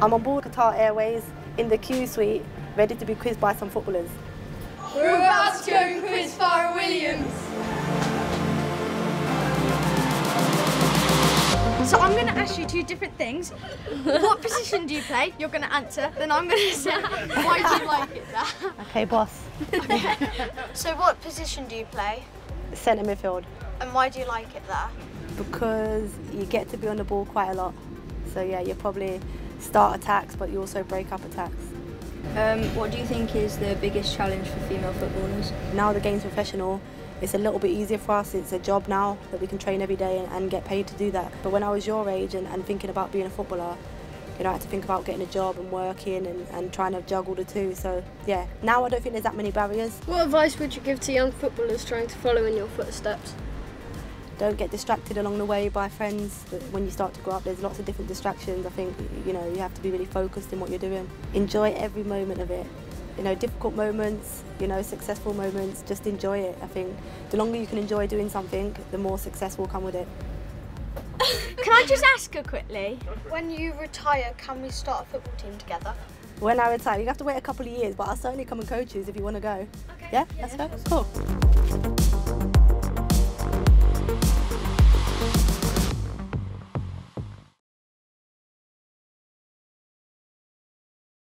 I'm on board Qatar Airways in the Qsuite, ready to be quizzed by some footballers. We're about to go and quiz Fara Williams. So I'm going to ask you two different things. What position do you play? You're going to answer. Then I'm going to say, why do you like it, Dad? Okay, boss. Okay. So what position do you play? Centre midfield. And why do you like it there? Because you get to be on the ball quite a lot. So yeah, you probably start attacks, but you also break up attacks. What do you think is the biggest challenge for female footballers? Now the game's professional, it's a little bit easier for us. It's a job now that we can train every day and get paid to do that. But when I was your age and thinking about being a footballer, you know, I had to think about getting a job and working and trying to juggle the two. So yeah, now I don't think there's that many barriers. What advice would you give to young footballers trying to follow in your footsteps? Don't get distracted along the way by friends. When you start to grow up, there's lots of different distractions. I think, you know, you have to be really focused in what you're doing. Enjoy every moment of it. You know, difficult moments, you know, successful moments, just enjoy it, I think. The longer you can enjoy doing something, the more success will come with it. Can I just ask her quickly? When you retire, can we start a football team together? When I retire, you have to wait a couple of years, but I'll certainly come and coach you if you want to go. Okay. Yeah, that's fair. Cool.